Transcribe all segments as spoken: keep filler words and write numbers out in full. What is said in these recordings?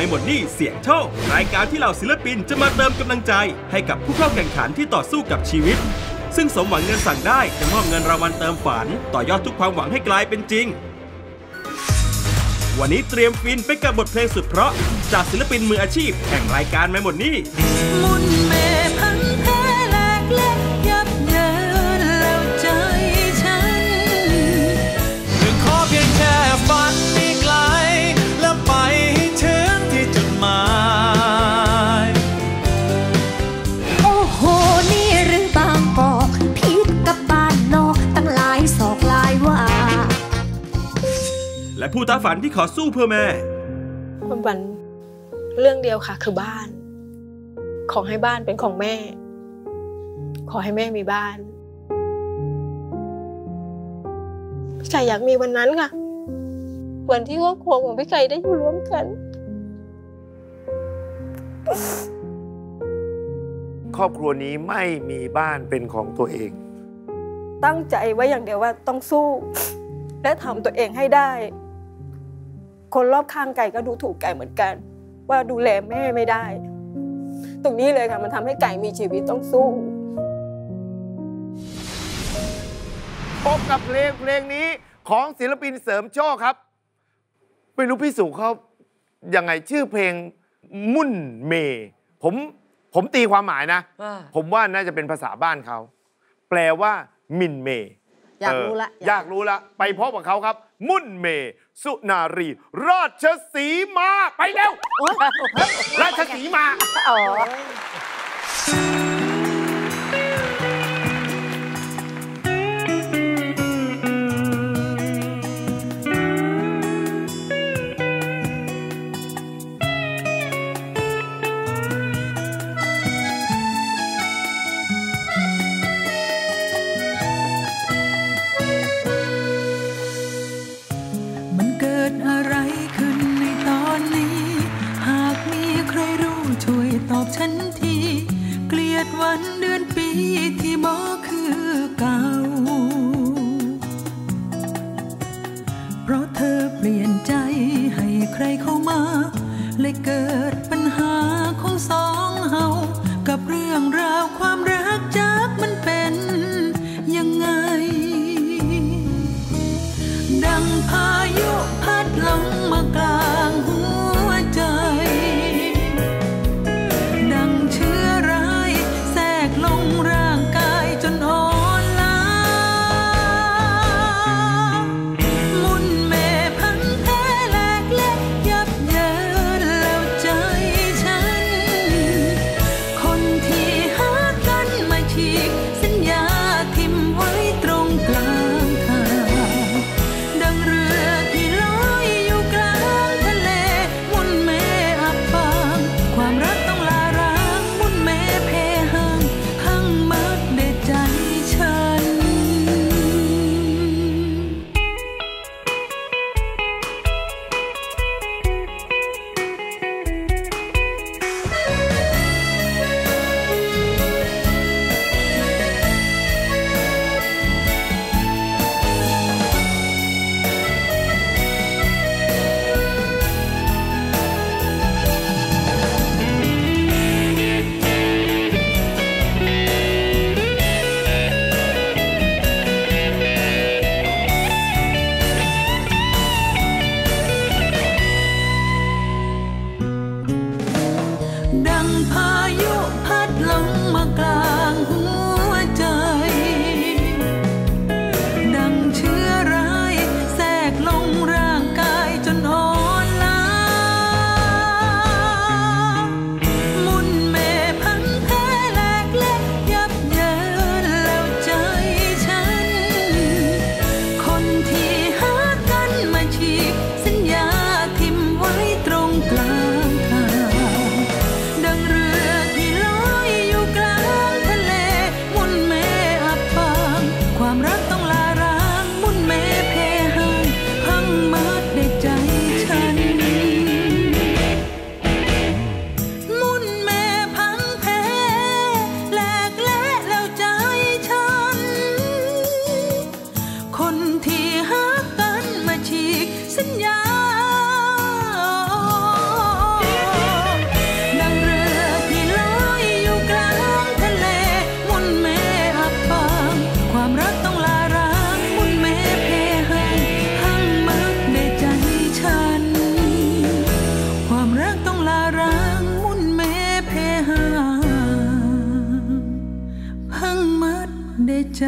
ม่หมดหนี้เสี่ยงโชครายการที่เหล่าศิลปินจะมาเติมกำลังใจให้กับผู้เข้าแข่งขันที่ต่อสู้กับชีวิตซึ่งสมหวังเงินสั่งได้จะมอบเงินรางวัลเติมฝันต่อยอดทุกความหวังให้กลายเป็นจริงวันนี้เตรียมฟินไปกับบทเพลงสุดเพราะจากศิลปินมืออาชีพแห่งรายการไม่หมดหนี้และผู้ท้าฝันที่ขอสู้เพื่อแม่ความฝันเรื่องเดียวค่ะคือบ้านขอให้บ้านเป็นของแม่ขอให้แม่มีบ้านพี่ไก่อยากมีวันนั้นค่ะวันที่ครอบครัวของพี่ไก่ได้อยู่ร่วมกันครอบครัวนี้ไม่มีบ้านเป็นของตัวเองตั้งใจไว้อย่างเดียวว่าต้องสู้และทำตัวเองให้ได้คนรอบข้างไก่ก็ดูถูกไก่เหมือนกันว่าดูแลแม่ไม่ได้ตรงนี้เลยค่ะมันทำให้ไก่มีชีวิตต้องสู้พบกับเพลงเพลงนี้ของศิลปินเสริมโชคครับไม่รู้พี่สุเขายังไงชื่อเพลงมุ่นเมผมผมตีความหมายนะผมว่าน่าจะเป็นภาษาบ้านเขาแปลว่ามินเมอยากรู้ละอยากรู้ละไปพบกับเขาครับมุ่นเมสุนารีราชสีมาไปเร็วราชสีมาอ๋อฉันทีเกลียดวันเดือนปีที่บ่คือเก่าเพราะเธอเปลี่ยนใจให้ใครเข้ามาเลยเกิดปัญหาของสองเฮากับเรื่องราวความรักจากมันเป็นยังไงดังพายุพัดลงมากลางหัวใจคนที่หา ได้ใจ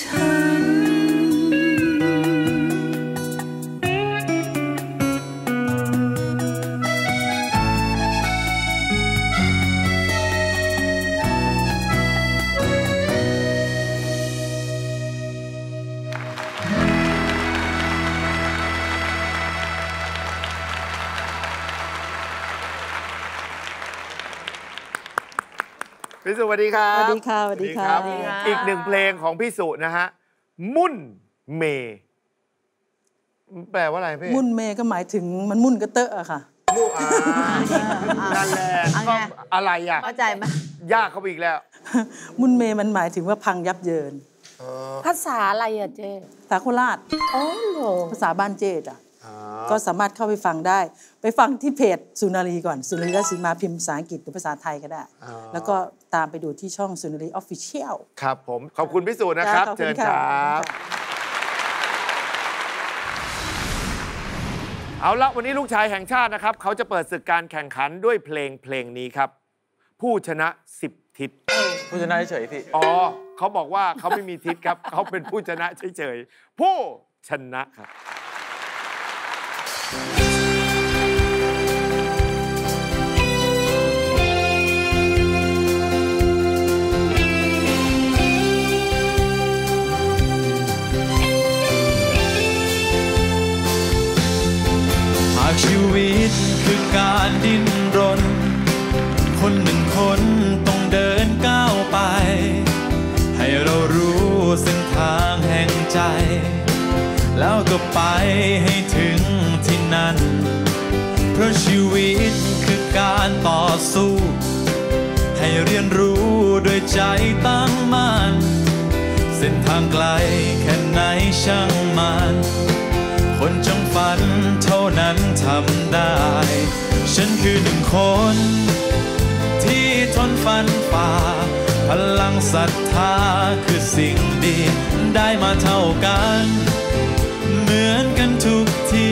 ฉันพี่สุสวัสดีครับสวัสดีค่ะสวัสดีครับอีกหนึ่งเพลงของพี่สุนะฮะมุ่นเมแปลว่าอะไรพี่มุ่นเมก็หมายถึงมันมุ่นกระเตอะอะค่ะมุ่นอ่านั่นแหละก็อะไรอ่ะเข้าใจไหมยากเข้าไปอีกแล้วมุ่นเมมันหมายถึงว่าพังยับเยินภาษาอะไรอ่ะเจภาษาโคราชอ๋อเหรอภาษาบ้านเจจ้ะก็สามารถเข้าไปฟังได้ไปฟังที่เพจสุนารีก่อนสุนารีราชสีมาพิมพ์ภาษาอังกฤษหรือภาษาไทยก็ได้แล้วก็ตามไปดูที่ช่องสุนารีออฟฟิเชียลครับผมขอบคุณพี่สุนะครับเชิญครับเอาละวันนี้ลูกชายแห่งชาตินะครับเขาจะเปิดศึกการแข่งขันด้วยเพลงเพลงนี้ครับผู้ชนะสิบทิศผู้ชนะเฉยพี่อ๋อเขาบอกว่าเขาไม่มีทิศครับเขาเป็นผู้ชนะเฉยๆผู้ชนะครับหากชีวิตคือการดิ้นรนคนหนึ่งคนต้องเดินก้าวไปให้เรารู้เส้นทางแห่งใจแล้วก็ไปให้ถึงที่นั่นเพราะชีวิตคือการต่อสู้ให้เรียนรู้ด้วยใจตั้งมั่นเส้นทางไกลแค่ไหนช่างมันคนจงฝันเท่านั้นทำได้ฉันคือหนึ่งคนที่ทนฟันฝ่าพลังศรัทธาคือสิ่งดีได้มาเท่ากันเหมือนกันทุกที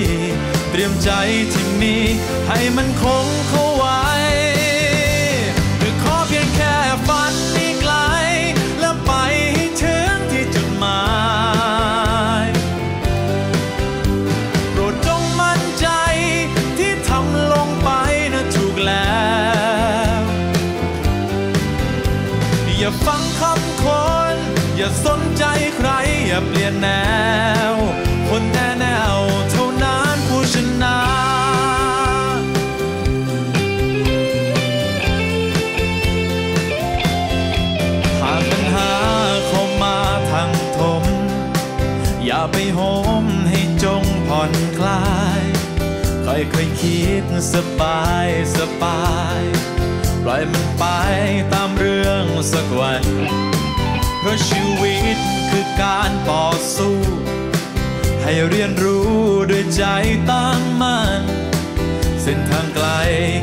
เตรียมใจที่มีให้มันคงเข้าไว้หรือขอเพียงแค่ฝันให้ไกลและไปให้ถึงที่จุดหมายโปรดจงมั่นใจที่ทำลงไปนะถูกแล้วอย่าฟังคำคนอย่าสนใจใครอย่าเปลี่ยนแนวคนแน่แนวเท่านั้นผู้ชนะหากปัญหาเข้ามาทางถมอย่าไปโหมให้จงผ่อนคลายค่อยค่อยคิดสบายสบายปล่อยมันไปตามเรื่องสักวันเพราะชีวิตคือการต่อสู้ให้เรียนรู้ด้วยใจตั้งมั่นเส้นทางไกล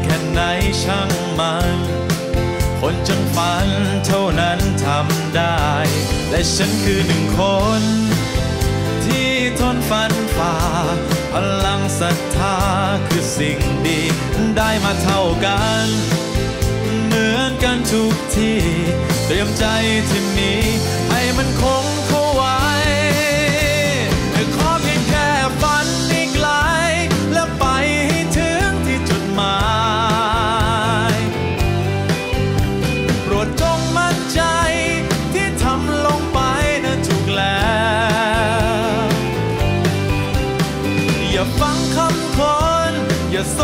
แค่ไหนช่างมันคนจงฝันเท่านั้นทำได้และฉันคือหนึ่งคนที่ทนฝันฝ่าพลังศรัทธาคือสิ่งดีได้มาเท่ากันเหมือนกันทุกทีเตรียมใจที่มีให้มันคงเข้าไว้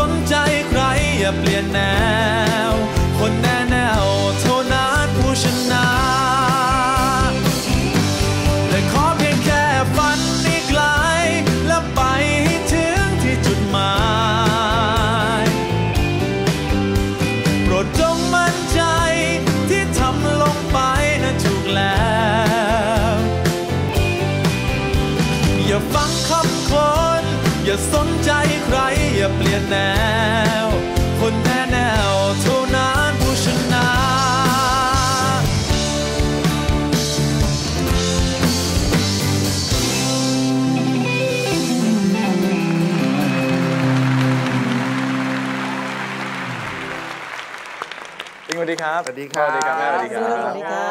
สนใจใครอย่าเปลี่ยนแนวคนแน่แนวเท่านั้นผู้ชนะและขอเพียงแค่ฝันให้ไกลและไปให้ถึงที่จุดหมายโปรดจงมั่นใจที่ทำลงไปนะถูกแล้วอย่าฟังคำคนอย่าสนใจใครอย่าเปลี่ยนแนวคนแน่แนวเท่านั้นผู้ชนะสวัสดีครับสวัสดีครับสวัสดีครับสวัสดีครั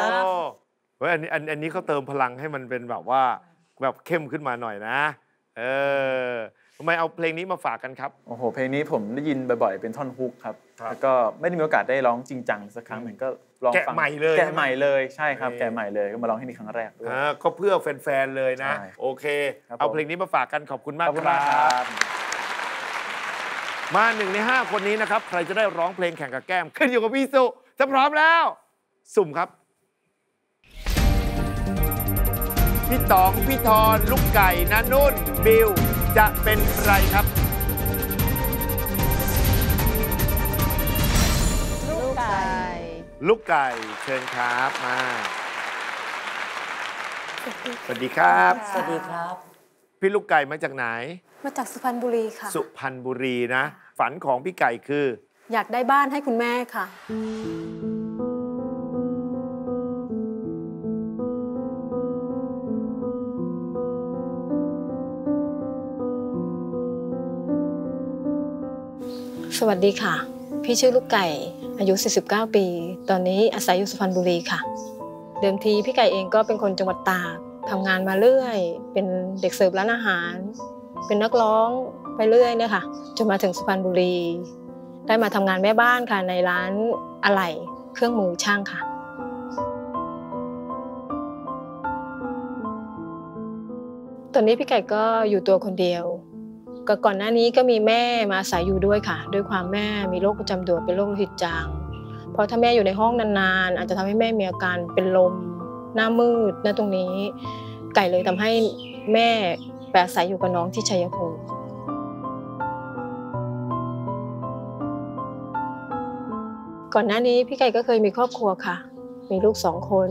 บ เฮ้ยอันนี้อันนี้เขาเติมพลังให้มันเป็นแบบว่าแบบเข้มขึ้นมาหน่อยนะเออทำไมเอาเพลงนี้มาฝากกันครับโอ้โหเพลงนี้ผมได้ยินบ่อยๆเป็นท่อนฮุกครับแล้วก็ไม่ได้มีโอกาสได้ร้องจริงจังสักครั้งหนึ่งก็ลองฟังแกะใหม่เลยแกะใหม่เลยใช่ครับแกะใหม่เลยก็มาร้องให้นี่ครั้งแรกด้วยก็เพื่อแฟนๆเลยนะโอเคเอาเพลงนี้มาฝากกันขอบคุณมากครับมาหนึ่งในห้าคนนี้นะครับใครจะได้ร้องเพลงแข่งกับแก้มขึ้นอยู่กับพี่สุจะพร้อมแล้วสุ่มครับพี่ต๋องพี่ธรลูกไก่นานุ่นบิวจะเป็นใครครับลูกไก่ลูกไก่เชิญครับมาสวัสดีครับสวัสดีครับพี่ลูกไก่มาจากไหนมาจากสุพรรณบุรีค่ะสุพรรณบุรีนะฝันของพี่ไก่คืออยากได้บ้านให้คุณแม่ค่ะสวัสดีค่ะพี่ชื่อลูกไก่อายุสี่สิบเก้าปีตอนนี้อาศัยอยู่สุพรรณบุรีค่ะเดิมทีพี่ไก่เองก็เป็นคนจังหวัดตากทำงานมาเรื่อยเป็นเด็กเสิร์ฟร้านอาหารเป็นนักร้องไปเรื่อยเนี่ยค่ะจนมาถึงสุพรรณบุรีได้มาทำงานแม่บ้านค่ะในร้านอะไหล่เครื่องมือช่างค่ะตอนนี้พี่ไก่ก็อยู่ตัวคนเดียวก่อนหน้านี้ก็มีแม่มาอาศัยอยู่ด้วยค่ะด้วยความแม่มีโรคประจำตัวเป็นโรคโลหิตจางเพราะถ้าแม่อยู่ในห้องนานๆอาจจะทำให้แม่มีอาการเป็นลมหน้ามืดนะตรงนี้ไก่เลยทำให้แม่ไปอาศัยอยู่กับน้องที่ชัยภูมิก่อนหน้านี้พี่ไก่ก็เคยมีครอบครัวค่ะมีลูกสองคน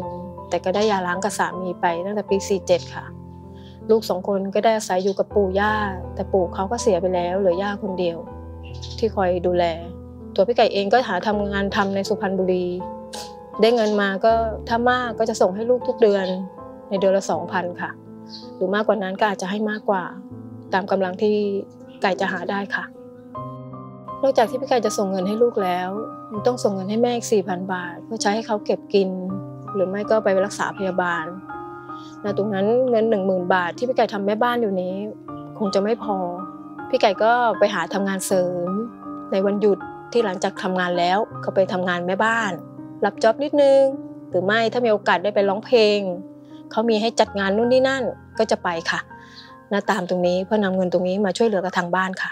แต่ก็ได้หย่าร้างกับสามีไปตั้งแต่ปีสี่เจ็ดค่ะลูกสองคนก็ได้อาศัยอยู่กับปู่ย่าแต่ปู่เขาก็เสียไปแล้วเหลือย่าคนเดียวที่คอยดูแลตัวพี่ไก่เองก็หาทำงานทำในสุพรรณบุรีได้เงินมาก็ถ้ามากก็จะส่งให้ลูกทุกเดือนในเดือนละสองพันค่ะหรือมากกว่านั้นก็อาจจะให้มากกว่าตามกำลังที่ไก่จะหาได้ค่ะนอกจากที่พี่ไก่จะส่งเงินให้ลูกแล้วต้องส่งเงินให้แม่อีกสี่พันบาทเพื่อใช้ให้เขาเก็บกินหรือไม่ก็ไปรักษาพยาบาลณตรงนั้นเงิน หนึ่งหมื่น บาทที่พี่ไก่ทำแม่บ้านอยู่นี้คงจะไม่พอพี่ไก่ก็ไปหาทำงานเสริมในวันหยุดที่หลังจากทำงานแล้วก็ไปทำงานแม่บ้านรับจ็อบนิดนึงหรือไม่ถ้ามีโอกาสได้ไปร้องเพลงเขามีให้จัดงานนู่นนี่นั่นก็จะไปค่ะณตามตรงนี้เพื่อนำเงินตรงนี้มาช่วยเหลือกับทางบ้านค่ะ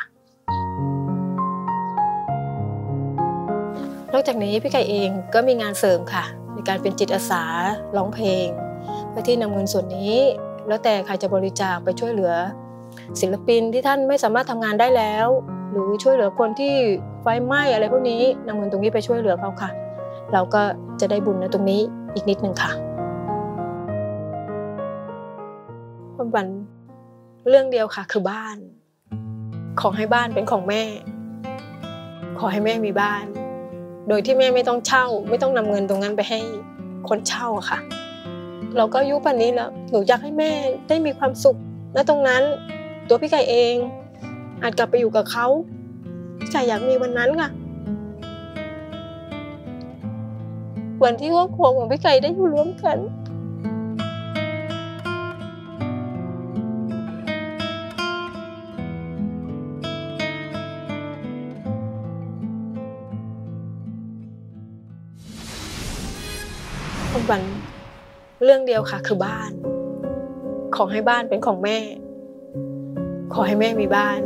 นอกจากนี้พี่ไก่เองก็มีงานเสริมค่ะในการเป็นจิตอาสาร้องเพลงเพื่อที่นำเงินส่วนนี้แล้วแต่ใครจะบริจาคไปช่วยเหลือศิลปินที่ท่านไม่สามารถทำงานได้แล้วหรือช่วยเหลือคนที่ไฟไหม้อะไรพวกนี้นำเงินตรงนี้ไปช่วยเหลือเขาค่ะเราก็จะได้บุญในตรงนี้อีกนิดนึงค่ะความฝันเรื่องเดียวค่ะคือบ้านขอให้บ้านเป็นของแม่ขอให้แม่มีบ้านโดยที่แม่ไม่ต้องเช่าไม่ต้องนำเงินตรงนั้นไปให้คนเช่าค่ะเราก็อายุป่านนี้แล้วหนูอยากให้แม่ได้มีความสุขณตรงนั้นตัวพี่ไก่เองอาจกลับไปอยู่กับเขาพี่ไก่อยากมีวันนั้นค่ะวันที่ครอบครัวของพี่ไก่ได้อยู่ร่วมกันความฝันเรื่องเดียวค่ะคือบ้านขอให้บ้านเป็นของแม่ขอให้แม่มีบ้าน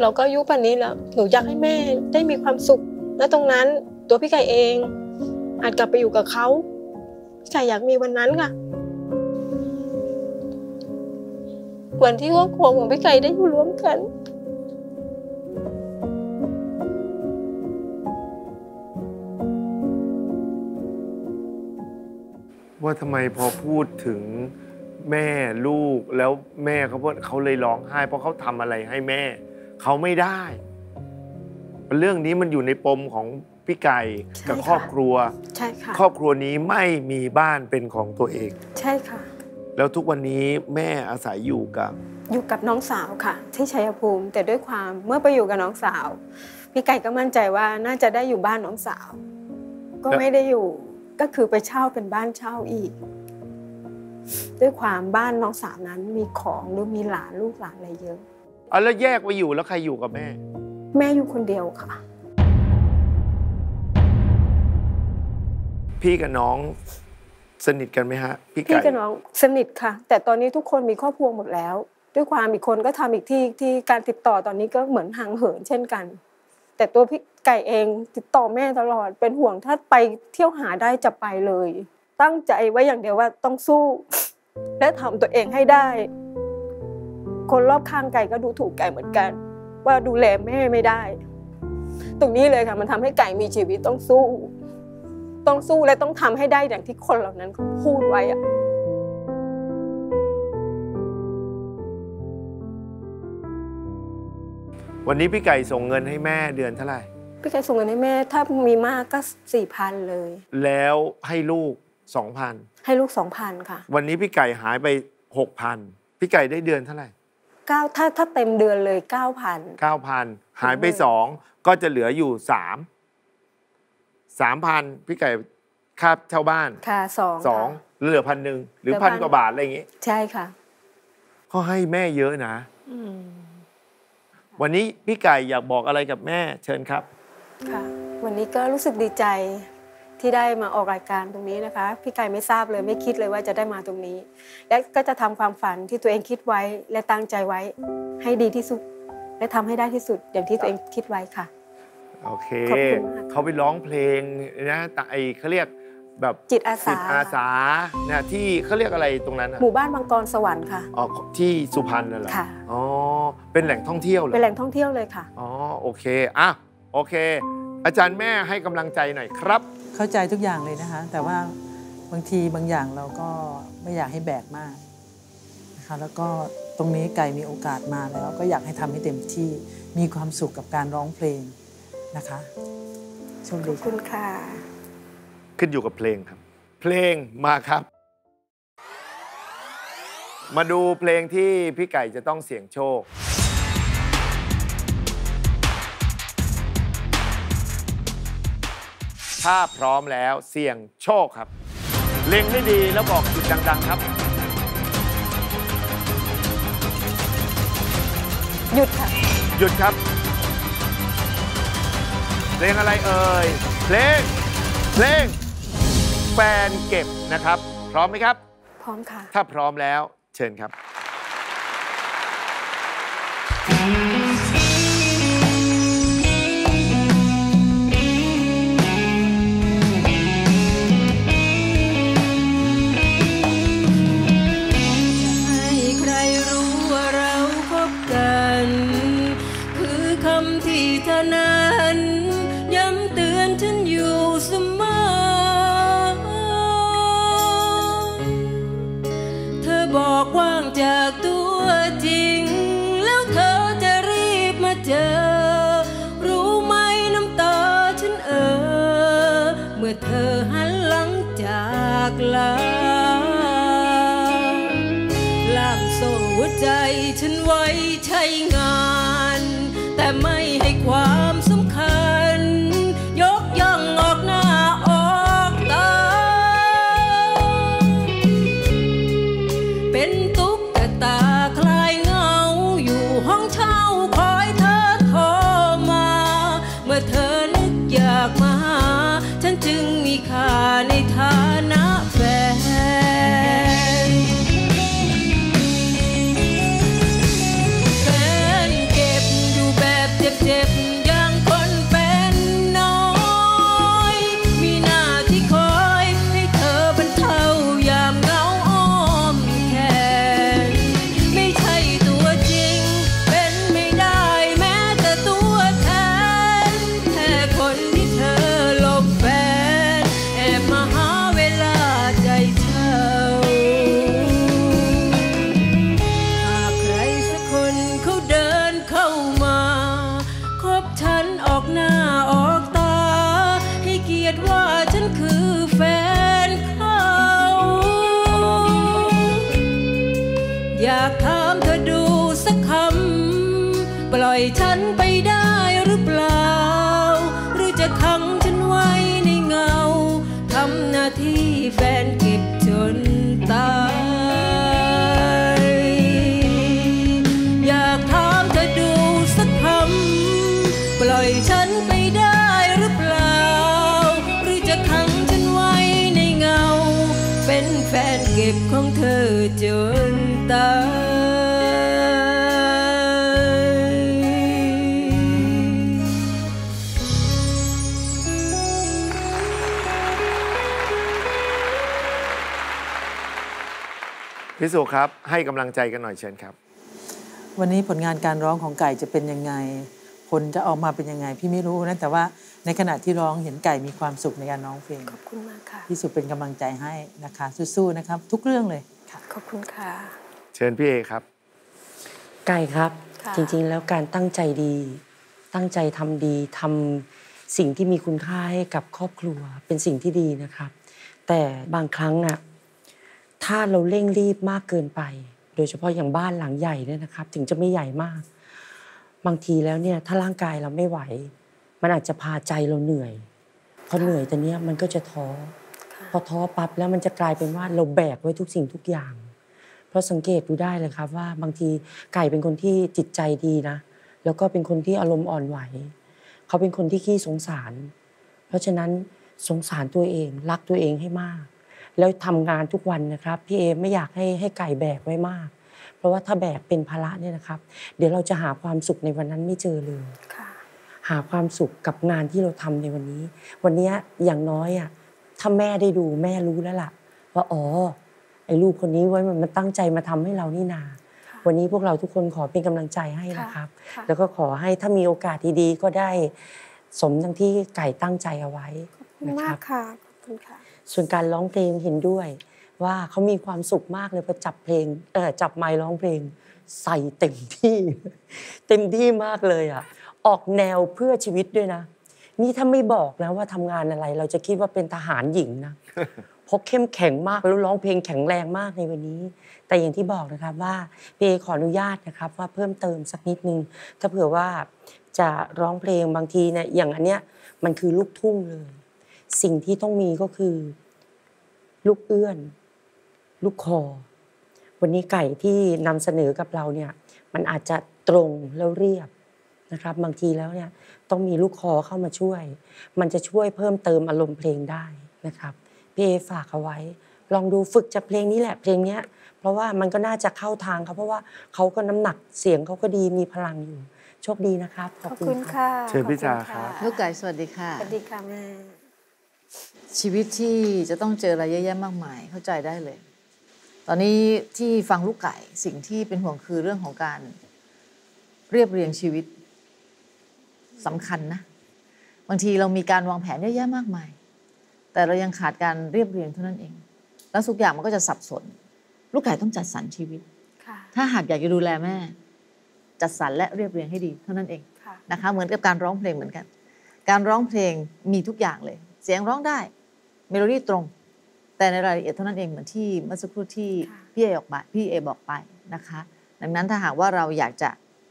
เราก็อายุป่านนี้แล้วหนูอยากให้แม่ได้มีความสุขณตรงนั้นตัวพี่ไก่เองอาจกลับไปอยู่กับเขาพี่ไก่อยากมีวันนั้นค่ะวันที่ครอบครัวของพี่ไก่ได้อยู่ร่วมกันว่าทำไมพอพูดถึงแม่ลูกแล้วแม่เขาเขาเลยร้องไห้เพราะเขาทำอะไรให้แม่เขาไม่ได้เรื่องนี้มันอยู่ในปมของพี่ไก่กับครอบครัวใช่ค่ะครอบครัวนี้ไม่มีบ้านเป็นของตัวเองใช่ค่ะแล้วทุกวันนี้แม่อาศัยอยู่กับอยู่กับน้องสาวค่ะที่ชัยภูมิแต่ด้วยความเมื่อไปอยู่กับน้องสาวพี่ไก่ก็มั่นใจว่าน่าจะได้อยู่บ้านน้องสาวก็ไม่ได้อยู่ ก็คือไปเช่าเป็นบ้านเช่าอีกด้วยความบ้านน้องสาวนั้นมีของหรือมีหลานลูกหลานอะไรเยอะอ๋อแล้วแยกไปอยู่แล้วใครอยู่กับแม่แม่อยู่คนเดียวค่ะพี่กับน้องสนิทกันไหมฮะพี่กับน้องสนิทค่ะแต่ตอนนี้ทุกคนมีครอบครัวหมดแล้วด้วยความอีกคนก็ทำอีกที่ที่การติดต่อตอนนี้ก็เหมือนห่างเหินเช่นกันแต่ตัวพี่ไก่เองติดต่อแม่ตลอดเป็นห่วงถ้าไปเที่ยวหาได้จะไปเลยตั้งใจไว้อย่างเดียวว่าต้องสู้และทำตัวเองให้ได้คนรอบข้างไก่ก็ดูถูกไก่เหมือนกันว่าดูแลแม่ไม่ได้ตรงนี้เลยค่ะมันทำให้ไก่มีชีวิตต้องสู้ต้องสู้และต้องทำให้ได้อย่างที่คนเหล่านั้นเขาพูดไว้อะวันนี้พี่ไก่ส่งเงินให้แม่เดือนเท่าไหร่พี่ไก่ส่งเงินให้แม่ถ้ามีมากก็สี่พันเลยแล้วให้ลูกสองพันให้ลูกสองพันค่ะวันนี้พี่ไก่หายไปหกพันพี่ไก่ได้เดือนเท่าไหร่เก้าถ้าถ้าเต็มเดือนเลยเก้าพันเก้าพันหายไปสองก็จะเหลืออยู่สามสามพันพี่ไก่ค่าเช่าบ้านค่ะสองสองเหลือพันหนึ่งหรือพันกว่าบาทอะไรอย่างงี้ใช่ค่ะเขาให้แม่เยอะนะอืวันนี้พี่ไก่อยากบอกอะไรกับแม่เชิญครับค่ะวันนี้ก็รู้สึกดีใจที่ได้มาออกรายการตรงนี้นะคะพี่ไก่ไม่ทราบเลยไม่คิดเลยว่าจะได้มาตรงนี้และก็จะทำความฝันที่ตัวเองคิดไว้และตั้งใจไว้ให้ดีที่สุดและทำให้ได้ที่สุดอย่างที่ตัวเองคิดไว้ค่ะโอเคเขาไปร้องเพลงนะไอเขาเรียกแบบจิตอาสาจิตอาสานะที่เขาเรียกอะไรตรงนั้นหมู่บ้านบางกรสวรรค์ค่ะอ๋อที่สุพรรณน่ะเหรอค่ะอ๋อเป็นแหล่งท่องเที่ยวเลยเป็นแหล่งท่องเที่ยวเลยค่ะอ๋อโอเคอ่ะโอเคอาจารย์แม่ให้กำลังใจหน่อยครับเข้าใจทุกอย่างเลยนะคะแต่ว่าบางทีบางอย่างเราก็ไม่อยากให้แบกมากนะคะแล้วก็ตรงนี้ไก่มีโอกาสมาแล้วก็อยากให้ทำให้เต็มที่มีความสุขกับการร้องเพลงนะคะขอบคุณค่ะขึ้นอยู่กับเพลงครับเพลงมาครับมาดูเพลงที่พี่ไก่จะต้องเสี่ยงโชคถ้าพร้อมแล้วเสี่ยงโชคครับเล็งได้ดีแล้วบอกจุดดังๆครับหยุดค่ะหยุดครับเพลงอะไรเอ่ยเพลงเพลงแฟนเก็บนะครับพร้อมไหมครับพร้อมค่ะถ้าพร้อมแล้วเชิญครับให้ใครรู้ว่าเราพบกันคือคำที่เธอนั้นย้ำเตือนฉันอยู่เสมอบอกว่างจากตัวจริงแล้วเธอจะรีบมาเจอรู้ไหมน้ำตาฉันเอ่อเมื่อเธอหันหลังจากลาล่ามโซ่ใจฉันไว้ใช้งานแต่ไม่ให้ความสำคัญยกย่องออกหน้าออกตาในฐานะแฟนแฟนเก เป็นแฟนเก็บของเธอจนตายพี่สุครับให้กำลังใจกันหน่อยเชิญครับวันนี้ผลงานการร้องของไก่จะเป็นยังไงผลจะออกมาเป็นยังไงพี่ไม่รู้นะแต่ว่าในขณะที่ร้องเห็นไก่มีความสุขในการร้องเพลงขอบคุณมากค่ะพี่สุเป็นกำลังใจให้นะคะสู้ๆนะครับทุกเรื่องเลยค่ะขอบคุณค่ะเชิญพี่เอครับไก่ครับจริงๆแล้วการตั้งใจดีตั้งใจทำดีทำสิ่งที่มีคุณค่าให้กับครอบครัวเป็นสิ่งที่ดีนะครับแต่บางครั้งน่ะถ้าเราเร่งรีบมากเกินไปโดยเฉพาะอย่างบ้านหลังใหญ่เนี่ยนะครับถึงจะไม่ใหญ่มากบางทีแล้วเนี่ยถ้าร่างกายเราไม่ไหวมันอาจจะพาใจเราเหนื่อยพอเหนื่อยตอนนี้มันก็จะท้อพอท้อปั๊บแล้วมันจะกลายเป็นว่าเราแบกไว้ทุกสิ่งทุกอย่างเพราะสังเกตดูได้เลยครับว่าบางทีไก่เป็นคนที่จิตใจดีนะแล้วก็เป็นคนที่อารมณ์อ่อนไหวเขาเป็นคนที่ขี้สงสารเพราะฉะนั้นสงสารตัวเองรักตัวเองให้มากแล้วทำงานทุกวันนะครับพี่เอไม่อยากให้ให้ไก่แบกไว้มากเพราะว่าถ้าแบกเป็นภาระเนี่ยนะครับเดี๋ยวเราจะหาความสุขในวันนั้นไม่เจอเลยหาความสุขกับงานที่เราทำในวันนี้วันนี้อย่างน้อยอ่ะถ้าแม่ได้ดูแม่รู้แล้วล่ะว่าอ๋อไอ้ลูกคนนี้ไว้มันตั้งใจมาทำให้เรานี่นาวันนี้พวกเราทุกคนขอเป็นกำลังใจให้นะครับแล้วก็ขอให้ถ้ามีโอกาสดีๆก็ได้สมดังที่ไก่ตั้งใจเอาไว้นะครับค่ะขอบคุณค่ะส่วนการร้องเพลงเห็นด้วยว่าเขามีความสุขมากเลยพอจับเพลงเออจับไมค์ร้องเพลงใส่เต็มที่เต็มที่มากเลยอ่ะออกแนวเพื่อชีวิตด้วยนะนี่ถ้าไม่บอกนะว่าทำงานอะไรเราจะคิดว่าเป็นทหารหญิงนะเพราะเข้มแข็งมากแล้วร้องเพลงแข็งแรงมากในวันนี้แต่อย่างที่บอกนะครับว่าพี่เอขออนุญาตนะครับว่าเพิ่มเติมสักนิดนึงถ้าเผื่อว่าจะร้องเพลงบางทีเนี่ยอย่างอันเนี้ยมันคือลูกทุ่งเลยสิ่งที่ต้องมีก็คือลูกเอื้อนลูกคอวันนี้ไก่ที่นำเสนอกับเราเนี่ยมันอาจจะตรงแล้วเรียบนะครับบางทีแล้วเนี่ยต้องมีลูกคอเข้ามาช่วยมันจะช่วยเพิ่มเติมอารมณ์เพลงได้นะครับพี่เอฝากเอาไว้ลองดูฝึกจากเพลงนี้แหละเพลงเนี้ยเพราะว่ามันก็น่าจะเข้าทางเขาเพราะว่าเขาก็น้ำหนักเสียงเขาก็ดีมีพลังอยู่โชคดีนะครับขอบคุณค่ะเชิญพี่จาครับลูกไก่สวัสดีค่ะสวัสดีค่ะแม่ชีวิตที่จะต้องเจออะไรเยอะแยะมากมายเข้าใจได้เลยตอนนี้ที่ฟังลูกไก่สิ่งที่เป็นห่วงคือเรื่องของการเรียบเรียงชีวิตสำคัญนะบางทีเรามีการวางแผนเยอะแยะมากมายแต่เรายังขาดการเรียบเรียงเท่านั้นเองแล้วทุกอย่างมันก็จะสับสนลูกไก่ต้องจัดสรรชีวิตถ้าหากอยากจะดูแลแม่จัดสรรและเรียบเรียงให้ดีเท่านั้นเองนะคะเหมือนกับการร้องเพลงเหมือนกันการร้องเพลงมีทุกอย่างเลยเสียงร้องได้เมโลดี้ตรงแต่ในรายละเอียดเท่านั้นเองเหมือนที่เมื่อสักครู่ที่พี่เอออกมาพี่เอบอกไปนะคะดังนั้นถ้าหากว่าเราอยากจะ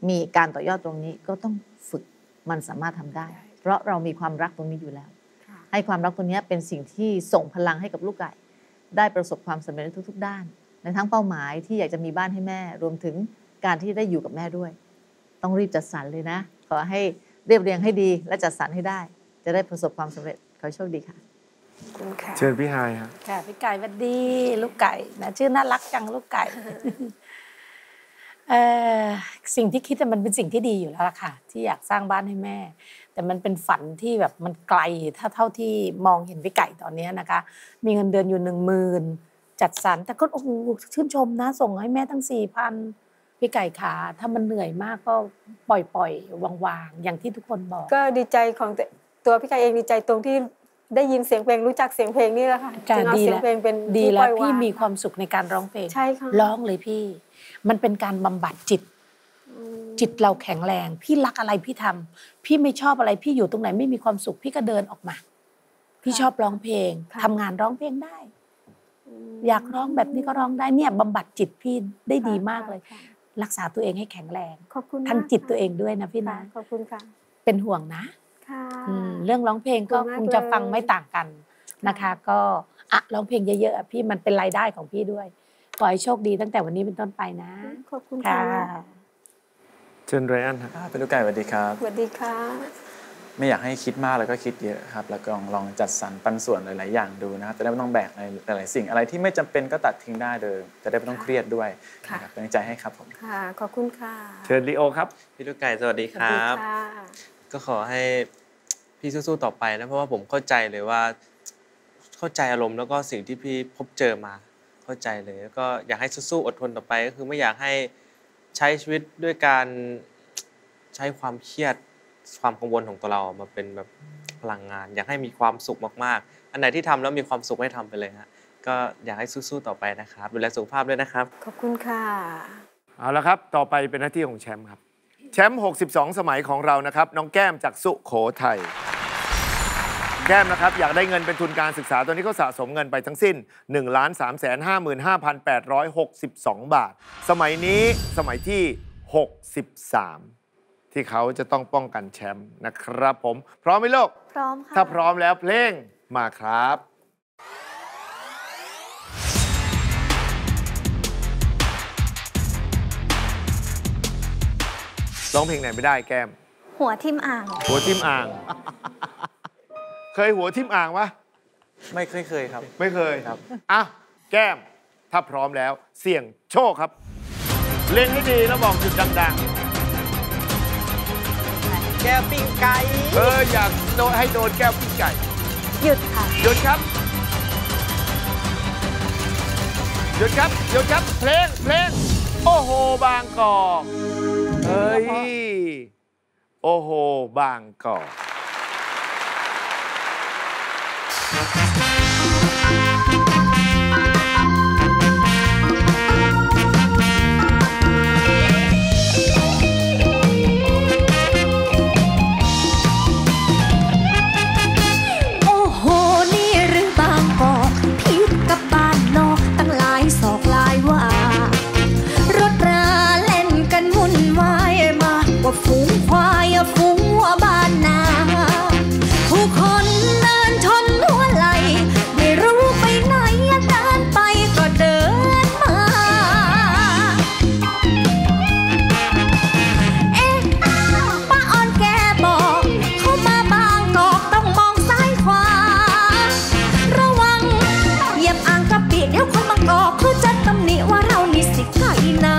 มีการต่อยอดตรงนี้ก็ต้องฝึกมันสามารถทำได้เพราะเรามีความรักตรงนี้อยู่แล้วให้ความรักตรงนี้เป็นสิ่งที่ส่งพลังให้กับลูกไก่ได้ประสบความสำเร็จในทุกๆด้านในทั้งเป้าหมายที่อยากจะมีบ้านให้แม่รวมถึงการที่ได้อยู่กับแม่ด้วยต้องรีบจัดสรรเลยนะขอให้เรียบเรียงให้ดีและจัดสรรให้ได้จะได้ประสบความสำเร็จขอโชคดีค่ะเชิญพี่ไฮครับค่ะพี่ไก่สวัสดีลูกไก่นะชื่อน่ารักจังลูกไก่เอ่อสิ่งที่คิดมันเป็นสิ่งที่ดีอยู่แล้วล่ะค่ะที่อยากสร้างบ้านให้แม่แต่มันเป็นฝันที่แบบมันไกลถ้าเท่าที่มองเห็นพี่ไก่ตอนนี้นะคะมีเงินเดือนอยู่หนึ่งหมื่นจัดสรรแต่ก็โอ้โหชื่นชมนะส่งให้แม่ตั้งสี่พันพี่ไก่ขาถ้ามันเหนื่อยมากก็ปล่อยๆวางๆอย่างที่ทุกคนบอกก็ดีใจของตัวพี่ไก่เองดีใจตรงที่ได้ยินเสียงเพลงรู้จักเสียงเพลงนี่แหละค่ะจะเอาเสียงเพลงเป็นดีแล้วพี่มีความสุขในการร้องเพลงใช่ค่ะร้องเลยพี่มันเป็นการบำบัดจิตจิตเราแข็งแรงพี่รักอะไรพี่ทำพี่ไม่ชอบอะไรพี่อยู่ตรงไหนไม่มีความสุขพี่ก็เดินออกมาพี่ชอบร้องเพลงทำงานร้องเพลงได้อยากร้องแบบนี้ก็ร้องได้เนี่ยบำบัดจิตพี่ได้ดีมากเลยรักษาตัวเองให้แข็งแรงขอบคุณทั้งจิตตัวเองด้วยนะพี่นะขอบคุณค่ะเป็นห่วงนะเรื่องร้องเพลงก็คงจะฟังไม่ต่างกันนะคะก็อ่ะร้องเพลงเยอะๆพี่มันเป็นรายได้ของพี่ด้วยขอให้โชคดีตั้งแต่วันนี้เป็นต้นไปนะขอบคุณค่ะเชิญไรอันครับเป็นลูกไก่สวัสดีครับสวัสดีค่ะ ไม่อยากให้คิดมากแล้วก็คิดเยอะครับแล้วก็ลองจัดสรรปันส่วนหลายๆอย่างดูนะครับจะได้ไม่ต้องแบกหลายๆสิ่งอะไรที่ไม่จำเป็นก็ตัดทิ้งได้เลยจะได้ไม่ต้องเครียดด้วยนะครับเป็นใจให้ครับผมค่ะขอบคุณค่ะเชิญลีโอครับพี่ลูกไก่สวัสดีครับก็ขอให้พี่สู้ๆต่อไปนะเพราะว่าผมเข้าใจเลยว่าเข้าใจอารมณ์แล้วก็สิ่งที่พี่พบเจอมาเข้าใจเลยแล้วก็อยากให้สู้ๆอดทนต่อไปก็คือไม่อยากให้ใช้ชีวิตด้วยการใช้ความเครียดความกังวลของตัวเรามาเป็นแบบพลังงานอยากให้มีความสุขมากๆอันไหนที่ทำแล้วมีความสุขให้ทำไปเลยฮะก็อยากให้สู้ๆต่อไปนะครับดูแลสุขภาพด้วยนะครับขอบคุณค่ะเอาละครับต่อไปเป็นหน้าที่ของแชมป์ครับแชมป์หกสิบสองสมัยของเรานะครับน้องแก้มจากสุโขทัยแก้มนะครับอยากได้เงินเป็นทุนการศึกษาตอนนี้เขาสะสมเงินไปทั้งสิ้น หนึ่งล้านสามแสนห้าหมื่นห้าพันแปดร้อยหกสิบสอง บาทสมัยนี้สมัยที่หกสิบสามที่เขาจะต้องป้องกันแชมป์นะครับผมพร้อมไหมลูกพร้อมค่ะถ้าพร้อมแล้วเพลงมาครับร้องเพลงไหนไม่ได้แก้มหัวทิ่มอ่างหัวทิ่มอ่างเคยหัวทิ่มอ่างปะไม่เคยเคยครับไม่เคยครับอ่ะแก้มถ้าพร้อมแล้วเสี่ยงโชคครับเล่นให้ดีแล้วบอกจุดดังๆแก้วปิ้งไก่เอออยากโดนให้โดนแก้วปิ้งไก่หยุดค่ะหยุดครับหยุดครับหยุดครับเพลงเพลงโอ้โหบางกอกเฮ้ยโอ้โหบางกอกฝูงควายฝูงวัวบ้านนาผู้คนเดินชนหัวไหลไม่รู้ไปไหนเดินไปก็เดินมาเอ๊ะป้าอ่อนแกบอกเข้ามาบางกอกต้องมองซ้ายขวาระวังเหยียบอ่างกะปิเดี๋ยวคนบางกอกเขาจะตำหนิว่าเรานี่สิไก่นา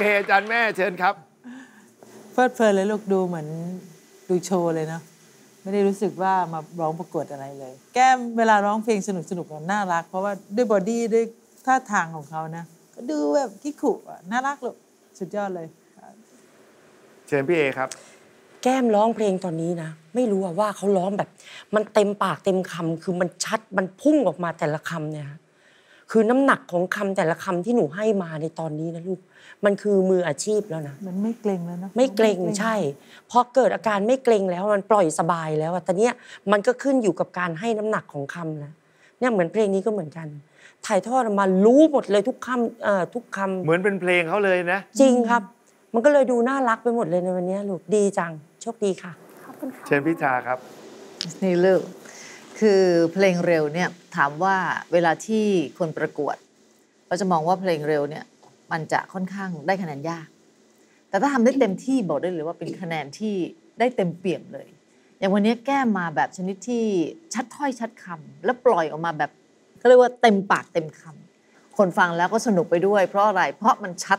เคอาจารย์แม่เชิญครับเพลิดเพลินเลยลูกดูเหมือนดูโชว์เลยนะไม่ได้รู้สึกว่ามาร้องประกวดอะไรเลยแก้มเวลาร้องเพลงสนุกสนุกแบบน่ารักเพราะว่าด้วยบอดี้ด้วยท่าทางของเขานะก็ดูแบบขี้ขู่น่ารักลูกสุดยอดเลยเชิญพี่เอครับแก้มร้องเพลงตอนนี้นะไม่รู้ว่าเขาร้องแบบมันเต็มปากเต็มคำคือมันชัดมันพุ่งออกมาแต่ละคำเนี่ยคือน้ำหนักของคำแต่ละคำที่หนูให้มาในตอนนี้นะลูกมันคือมืออาชีพแล้วนะมันไม่เกรงแล้วนะไม่เกรงใช่พอเกิดอาการไม่เกรงแล้วมันปล่อยสบายแล้วแต่เนี้ยมันก็ขึ้นอยู่กับการให้น้ำหนักของคำนะเนี่ยเหมือนเพลงนี้ก็เหมือนกันถ่ายทอดมารู้หมดเลยทุกคำเอ่อทุกคำเหมือนเป็นเพลงเขาเลยนะจริงครับมันก็เลยดูน่ารักไปหมดเลยในวันนี้ลูกดีจังโชคดีค่ะขอบคุณค่ะเชิญพิชาครับนี่ลูกคือเพลงเร็วเนี่ยถามว่าเวลาที่คนประกวดเราจะมองว่าเพลงเร็วเนี่ยมันจะค่อนข้างได้คะแนนยากแต่ถ้าทำได้เต็มที่บอกได้เลยว่าเป็นคะแนนที่ได้เต็มเปี่ยมเลยอย่างวันนี้แก้มมาแบบชนิดที่ชัดถ้อยชัดคำแล้วปล่อยออกมาแบบก็เรียกว่าเต็มปากเต็มคำคนฟังแล้วก็สนุกไปด้วยเพราะอะไรเพราะมันชัด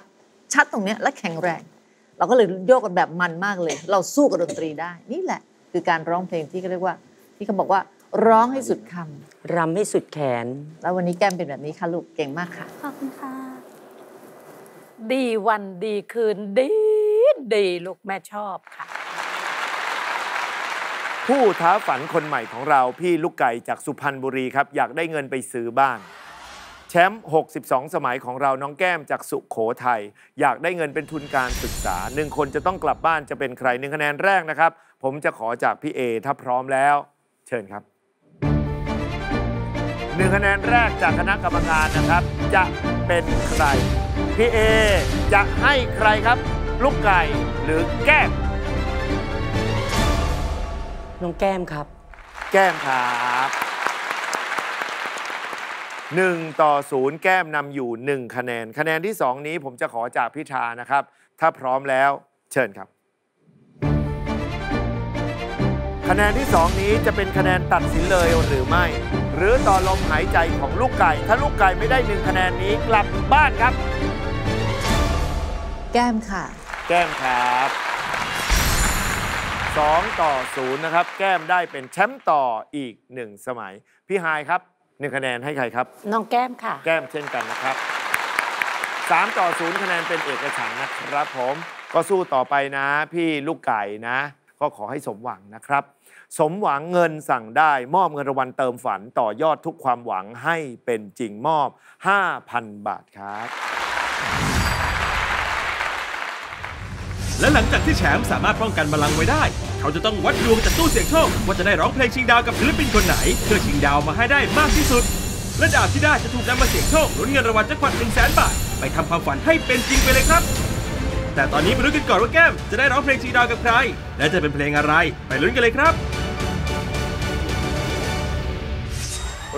ชัดตรงนี้และแข็งแรงเราก็เลยโยกกันแบบมันมากเลยเราสู้กับดนตรีได้นี่แหละคือการร้องเพลงที่เขาเรียกว่าที่เขาบอกว่าร้องให้สุดคำรำให้สุดแขนแล้ววันนี้แก้มเป็นแบบนี้ค่ะลูกเก่งมากค่ะขอบคุณค่ะดีวันดีคืนดีดีลูกแม่ชอบค่ะผู้ท้าฝันคนใหม่ของเราพี่ลูกไก่จากสุพรรณบุรีครับอยากได้เงินไปซื้อบ้านแชมป์หกสิบสองสมัยของเราน้องแก้มจากสุโขทัยอยากได้เงินเป็นทุนการศึกษาหนึ่งคนจะต้องกลับบ้านจะเป็นใครหนึ่งคะแนนแรกนะครับผมจะขอจากพี่เอถ้าพร้อมแล้วเชิญครับหนึ่งคะแนนแรกจากคณะกรรมการนะครับจะเป็นใครพี่เอจะให้ใครครับลูกไก่หรือแก้มน้องแก้มครับแก้มครับหนึ่งต่อศูนย์แก้มนำอยู่หนึ่งคะแนนคะแนนที่สองนี้ผมจะขอจากพิชานะครับถ้าพร้อมแล้วเชิญครับคะแนนที่สองนี้จะเป็นคะแนนตัดสินเลยหรือไม่หรือต่อลมหายใจของลูกไก่ถ้าลูกไก่ไม่ได้หนึ่งคะแนนนี้กลับบ้านครับแก้มค่ะแก้มครับสองต่อศูนย์นะครับแก้มได้เป็นแชมป์ต่ออีกหนึ่งสมัยพี่ไฮครับหนึ่งคะแนนให้ใครครับน้องแก้มค่ะแก้มเช่นกันนะครับสามต่อศูนย์คะแนนเป็นเอกฉันท์นะครับผมก็สู้ต่อไปนะพี่ลูกไก่นะก็ขอให้สมหวังนะครับสมหวังเงินสั่งได้มอบเงินรางวัลเติมฝันต่อยอดทุกความหวังให้เป็นจริงมอบ ห้าพัน บาทครับและหลังจากที่แชมป์สามารถป้องกันบัลลังก์ไว้ได้เขาจะต้องวัดดวงจากตู้เสี่ยงโชคว่าจะได้ร้องเพลงชิงดาวกับศิลปินคนไหนเพื่อชิงดาวมาให้ได้มากที่สุดและดาวที่ได้จะถูกนำมาเสี่ยงโชคลุ้นเงินรางวัลจักรวรรดิ หนึ่งแสน บาทไปทำความฝันให้เป็นจริงไปเลยครับแต่ตอนนี้ไปลุ้นกันก่อนว่าแก้มจะได้ร้องเพลงชิงดาวกับใครและจะเป็นเพลงอะไรไปลุ้นกันเลยครับ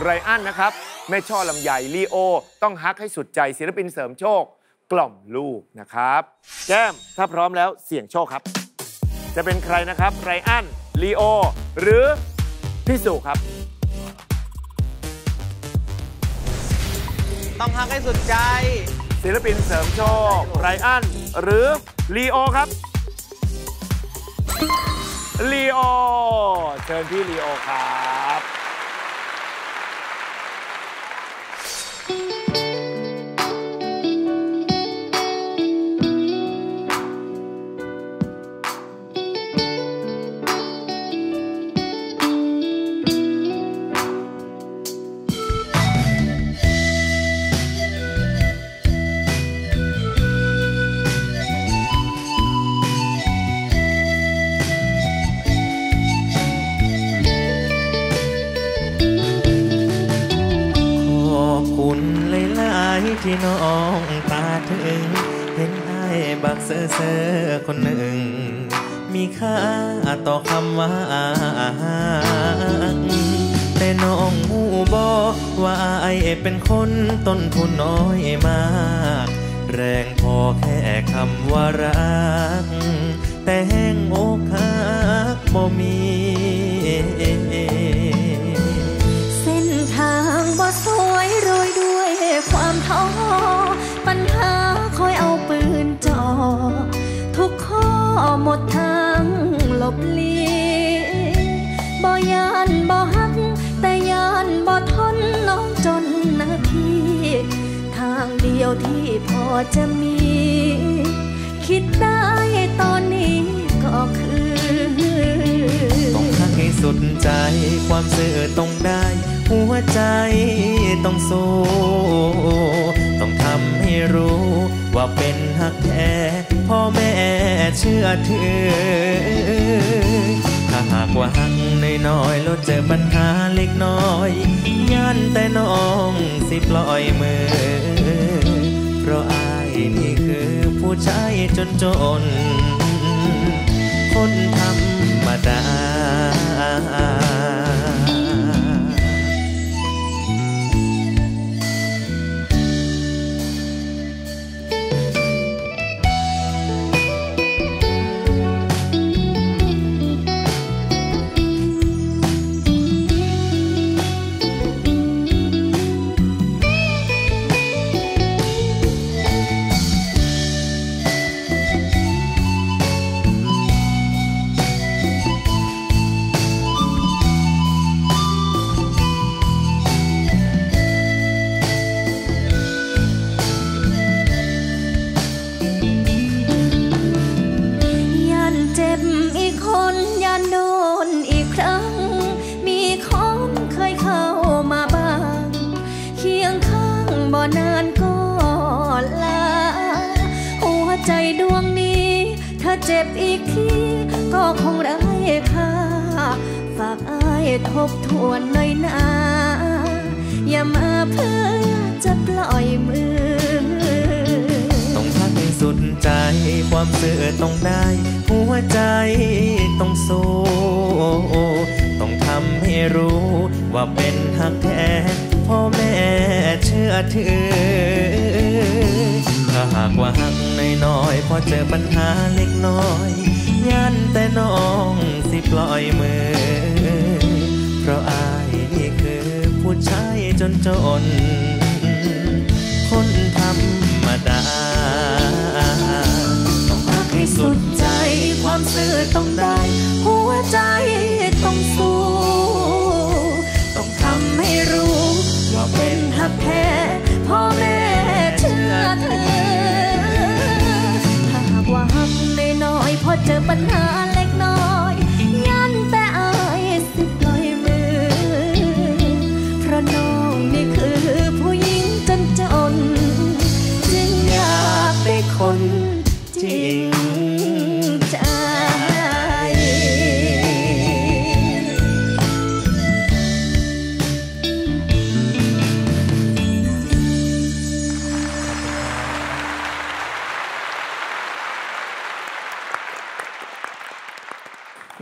ไรอันนะครับแม่ช่อลำไยลีโอต้องฮักให้สุดใจศิลปินเสริมโชคกล่อมลูกนะครับแก้มถ้าพร้อมแล้วเสี่ยงโชคครับจะเป็นใครนะครับไรอันลีโอหรือพี่สุครับต้องฮักให้สุดใจศิลปินเสริมโชคไรอันหรือลีโอครับลีโอเชิญพี่ลีโอครับที่น้องตาถึงเห็นไอ้บักเซ่อคนหนึ่งมีค่าต่อคำว่าแต่น้องหูบอกว่าไอ้เป็นคนต้นทุนน้อยมากแรงพอแค่คำว่ารักแต่แห้งอกหักบ่มีเส้นทางบ่สวยโรยด้วยความท้อปัญหาคอยเอาปืนจ่อ ลบลีบ่ยานบ่หักแต่ยานบ่ทนน้องจนนะพี่ทางเดียวที่พอจะมีคิดได้ตอนนี้ก็คือต้องหักให้สุดใจความเสื่อต้องได้หัวใจต้องสู้ต้องทำให้รู้ว่าเป็นหักแท้พ่อแม่เชื่อถือถ้าหากว่าหักน้อยๆแล้วเจอปัญหาเล็กน้อยย่านแต่น้องสิปล่อยมือเพราะอายนี่คือผู้ชายจนจนคนธรรมดานานก็ลาหัวใจดวงนี้ถ้าเจ็บอีกทีก็คงไร้ค่าฝากอ้ายทบทวนเลยนะอย่ามาเพื่อจะปล่อยมือต้องพักให้สุดใจความเสื่อต้องได้หัวใจต้องสู้ต้องทำให้รู้ว่าเป็นหักแท้พ่อแม่เชื่อถือถ้าหากว่าหักน้อยๆพอเจอปัญหาเล็กน้อยย่านแต่น้องสิปล่อยมือเพราะอายนี่คือผู้ชายจนจนคนธรรมดาต้องรักให้สุดใจความซื่อต้องได้หัวใจต้องสู้ต้องทำให้รู้ว่าเป็นหักแท้พ่อแม่เชื่อเธอถ้าหากว่าหักน้อยๆพอเจอปัญหาเล็กน้อยย่านแต่อายสิปล่อยมือเพราะน้องนี่คือผู้หญิงจนจนจึงอยากเป็นคนจริง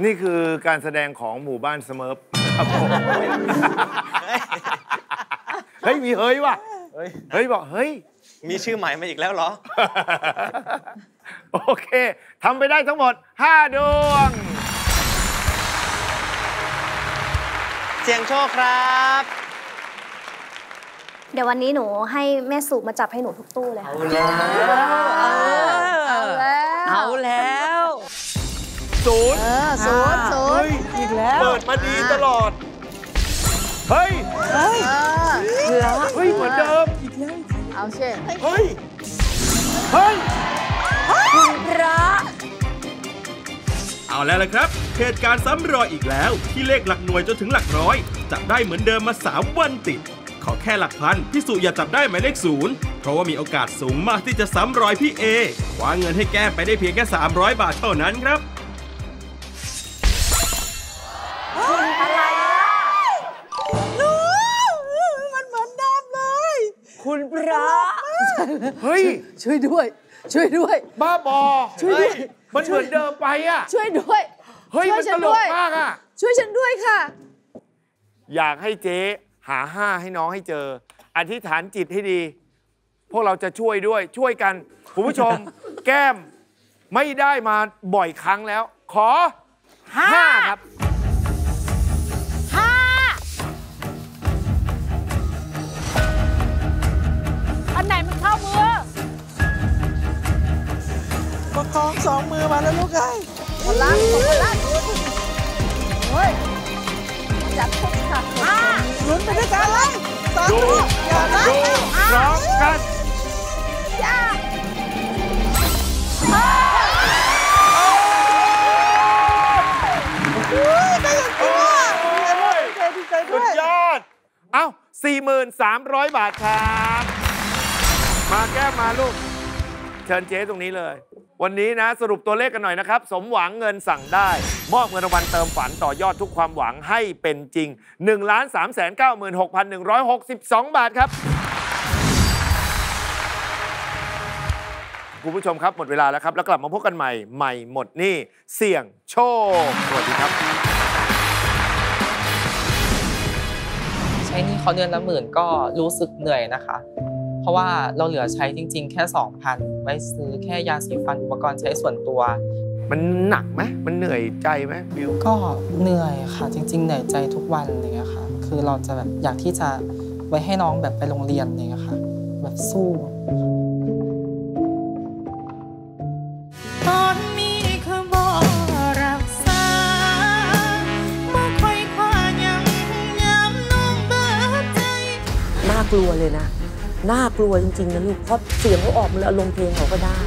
นี่คือการแสดงของหมู่บ้านสเมิร์ฟครับผมเฮ้ยมีเฮ้ยว่ะเฮ้ยบอกเฮ้ยมีชื่อใหม่มาอีกแล้วเหรอโอเคทำไปได้ทั้งหมดห้าดวงเสียงโชคครับเดี๋ยววันนี้หนูให้แม่สูบมาจับให้หนูทุกตู้เลยค่ะเอาแล้วเอาแล้วศูนย์ศูนย์ศูนย์อีกแล้วเปิดมาดีตลอดเฮ้ยเฮ้ยเฮ้ยเหมือนเดิมอีกแล้วเอาเช่นเฮ้ยเฮ้ยคุณพระเอาแล้วล่ะครับเหตุการณ์ซ้ำรอยอีกแล้วที่เลขหลักหน่วยจนถึงหลักร้อยจับได้เหมือนเดิมมาสามวันติดขอแค่หลักพันพี่สุอย่าจับได้หมายเลขศูนย์เพราะว่ามีโอกาสสูงมากที่จะซ้ำรอยพี่เอคว้าเงินให้แก้ไปได้เพียงแค่สามร้อยบาทเท่านั้นครับอะไรอ่ะลูกมันเหมือนเดิมเลยคุณพระเฮ้ยช่วยด้วยช่วยด้วยบ้าบอช่วยด้วยมันเหมือนเดิมไปอ่ะช่วยด้วยเฮ้ยมันตลกมากอ่ะช่วยฉันด้วยค่ะอยากให้เจ๊หาห้าให้น้องให้เจออธิษฐานจิตให้ดีพวกเราจะช่วยด้วยช่วยกันคุณผู้ชมแก้มไม่ได้มาบ่อยครั้งแล้วขอห้าครับอันไหนมันเข้ามือประคองสองมือมาแล้วลูกไอ้ขอล้างขอล้าง จับทุกขับมาลุ้นไปด้วยกันเลยสองลูกอย่าละสองกันจ้าอุ้ยก็ยังตัวดีใจดีใจด้วยสุดยอดเอ้า สี่หมื่นสามพัน บาทครับมาแก้มาลูกเชิญเจ๊ตรงนี้เลยวันนี้นะสรุปตัวเลขกันหน่อยนะครับสมหวังเงินสั่งได้มอบเงินรางวัลเติมฝันต่อยอดทุกความหวังให้เป็นจริง หนึ่งล้านสามแสนเก้าหมื่นหกพันหนึ่งร้อยหกสิบสอง บาทครับคุณผู้ชมครับหมดเวลาแล้วครับแล้วกลับมาพบกันใหม่ใหม่หมดนี่เสี่ยงโชคสวัสดีครับใช้หนี้เขาเดือนละหมื่นก็รู้สึกเหนื่อยนะคะเพราะว่าเราเหลือใช้จริงๆแค่ สองพัน ไว้ซื้อแค่ยาสีฟันอุปกรณ์ใช้ส่วนตัวมันหนักไหมมันเหนื่อยใจไหมบิวก็เหนื่อยค่ะจริงๆเหนื่อยใจทุกวันเลยอะค่ะคือเราจะแบบอยากที่จะไว้ให้น้องแบบไปโรงเรียนเลยอะค่ะแบบสู้ตอนมีคำบอกรักษาบ่ค่อยคว้ายังย้ำน้องเบิดใจน่ากลัวเลยนะน่ากลัวจริงๆนะลูกเพราะเสียงเขาออกมาอารมณ์เพลงเขาก็ได้